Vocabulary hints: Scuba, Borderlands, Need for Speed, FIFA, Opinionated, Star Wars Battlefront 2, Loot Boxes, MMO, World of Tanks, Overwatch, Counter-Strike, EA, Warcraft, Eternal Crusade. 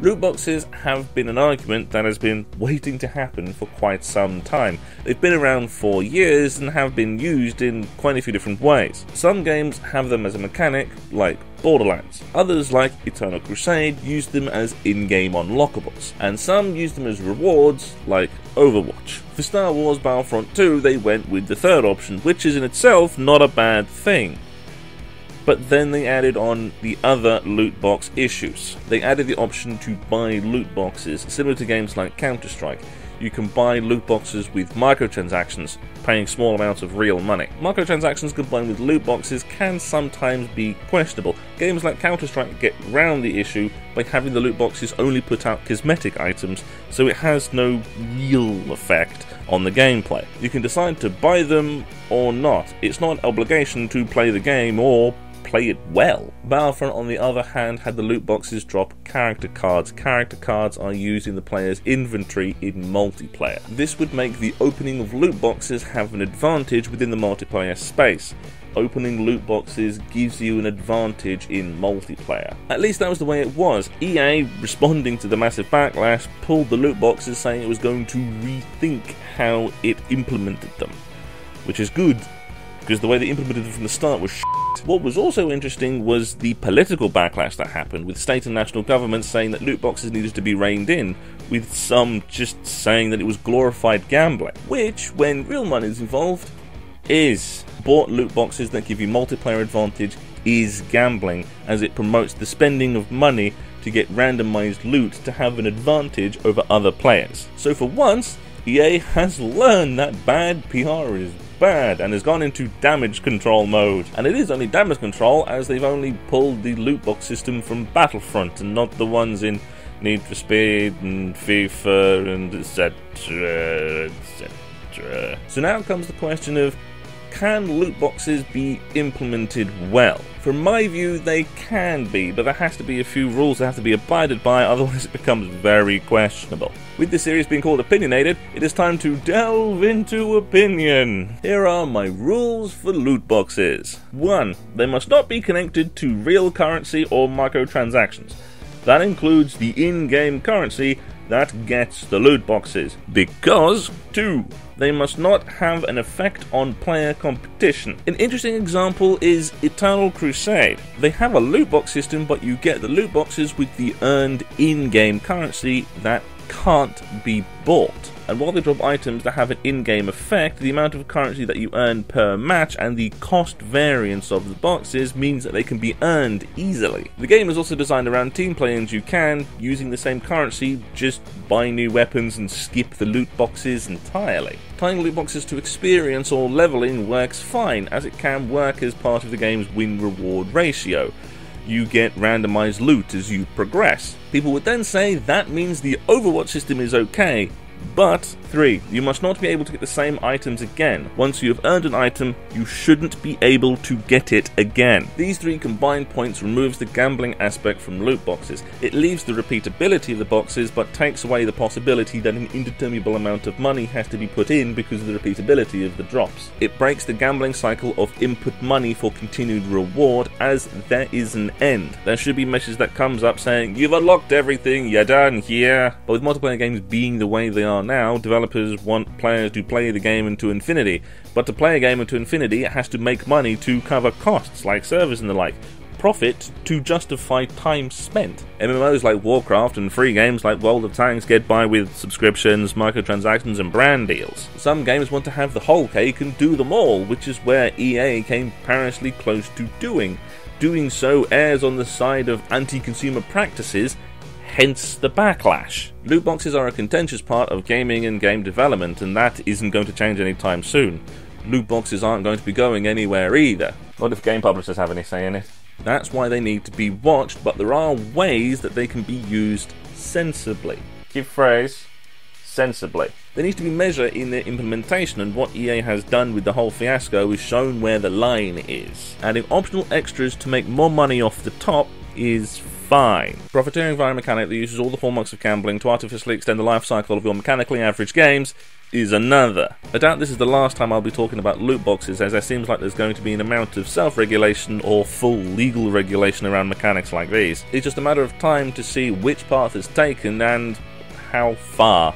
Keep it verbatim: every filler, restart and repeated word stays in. Loot boxes have been an argument that has been waiting to happen for quite some time. They've been around for years and have been used in quite a few different ways. Some games have them as a mechanic, like Borderlands. Others, like Eternal Crusade, use them as in-game unlockables. And some use them as rewards, like Overwatch. For Star Wars Battlefront two, they went with the third option, which is in itself not a bad thing. But then they added on the other loot box issues. They added the option to buy loot boxes, similar to games like Counter-Strike. You can buy loot boxes with microtransactions, paying small amounts of real money. Microtransactions combined with loot boxes can sometimes be questionable. Games like Counter-Strike get round the issue by having the loot boxes only put out cosmetic items, so it has no real effect on the gameplay. You can decide to buy them or not. It's not an obligation to play the game or play it well. Battlefront, on the other hand, had the loot boxes drop character cards. Character cards are used in the player's inventory in multiplayer. This would make the opening of loot boxes have an advantage within the multiplayer space. Opening loot boxes gives you an advantage in multiplayer. At least that was the way it was. E A, responding to the massive backlash, pulled the loot boxes, saying it was going to rethink how it implemented them. Which is good, because the way they implemented them from the start was shit. What was also interesting was the political backlash that happened, with state and national governments saying that loot boxes needed to be reined in, with some just saying that it was glorified gambling, which, when real money is involved, is. Bought loot boxes that give you multiplayer advantage is gambling, as it promotes the spending of money to get randomized loot to have an advantage over other players. So for once, E A has learned that bad P R is bad and has gone into damage control mode. And it is only damage control, as they've only pulled the loot box system from Battlefront and not the ones in Need for Speed and FIFA and et cetera et cetera. So now comes the question of, can loot boxes be implemented well? From my view, they can be, but there has to be a few rules that have to be abided by, otherwise it becomes very questionable. With this series being called Opinionated, it is time to delve into opinion. Here are my rules for loot boxes. one. They must not be connected to real currency or microtransactions. That includes the in-game currency that gets the loot boxes. Because, two, they must not have an effect on player competition. An interesting example is Eternal Crusade. They have a loot box system, but you get the loot boxes with the earned in-game currency that can't be bought. And while they drop items that have an in-game effect, the amount of currency that you earn per match and the cost variance of the boxes means that they can be earned easily. The game is also designed around team play, and you can, using the same currency, just buy new weapons and skip the loot boxes entirely. Tying loot boxes to experience or leveling works fine, as it can work as part of the game's win-reward ratio. You get randomized loot as you progress. People would then say that means the Overwatch system is okay, but three, you must not be able to get the same items again. Once you have earned an item, you shouldn't be able to get it again. These three combined points removes the gambling aspect from loot boxes. It leaves the repeatability of the boxes, but takes away the possibility that an indeterminable amount of money has to be put in because of the repeatability of the drops. It breaks the gambling cycle of input money for continued reward, as there is an end. There should be a message that comes up saying, "You've unlocked everything, you're done here." But with multiplayer games being the way they are now, developers want players to play the game into infinity, but to play a game into infinity it has to make money to cover costs like servers and the like, profit to justify time spent. M M Os like Warcraft and free games like World of Tanks get by with subscriptions, microtransactions and brand deals. Some games want to have the whole cake and do them all, which is where E A came perilously close to doing. Doing so errs on the side of anti-consumer practices, hence the backlash. Loot boxes are a contentious part of gaming and game development, and that isn't going to change anytime soon. Loot boxes aren't going to be going anywhere either. Not if game publishers have any say in it. That's why they need to be watched, but there are ways that they can be used sensibly. Key phrase, sensibly. There needs to be measure in their implementation, and what E A has done with the whole fiasco is shown where the line is. Adding optional extras to make more money off the top is fine. Profiteering via a mechanic that uses all the hallmarks of gambling to artificially extend the life cycle of your mechanically average games is another. I doubt this is the last time I'll be talking about loot boxes, as there seems like there's going to be an amount of self-regulation or full legal regulation around mechanics like these. It's just a matter of time to see which path is taken and how far.